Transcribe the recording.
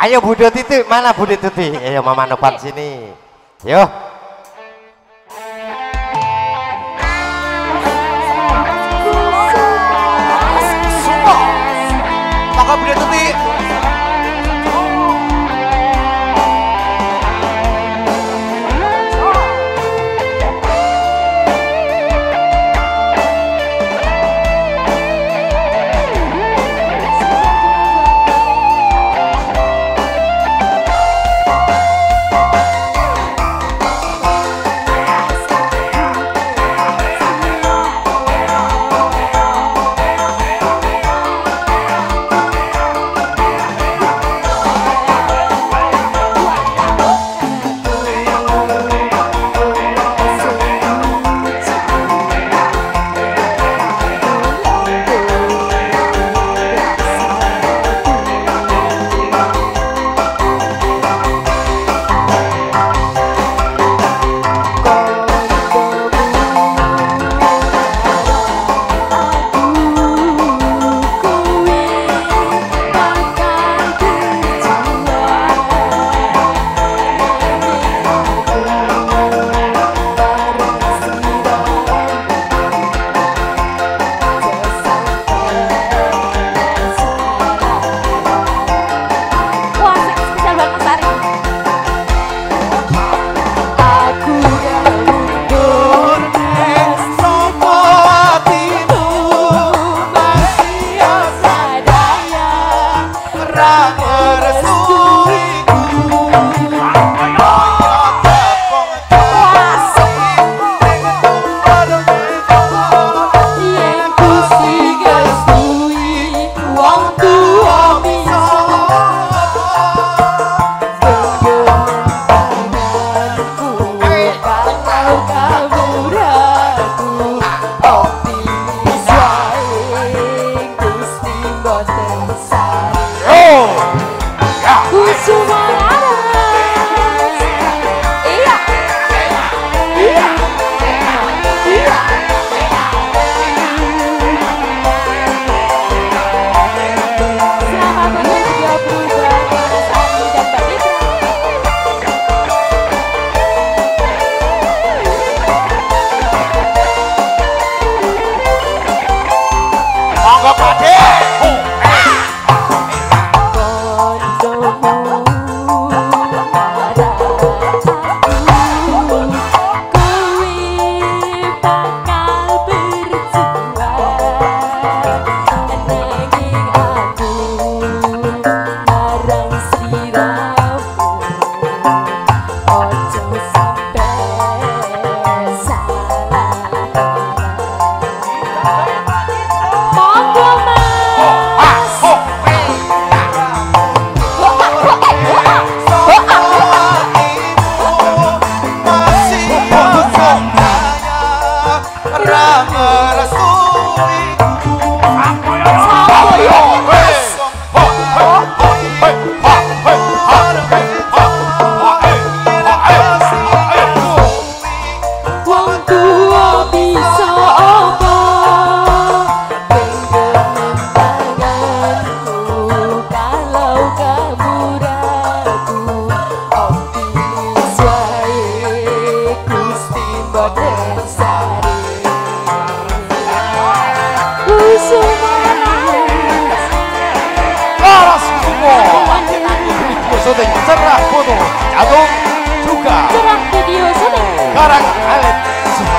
Ayo Budo Titi, mana Budo Titi? Ayo Mama Nopat sini. Yo. Sumo. Maka Budo Titi. Cerah foto, jatuh juga cerah video, sedang karang alit.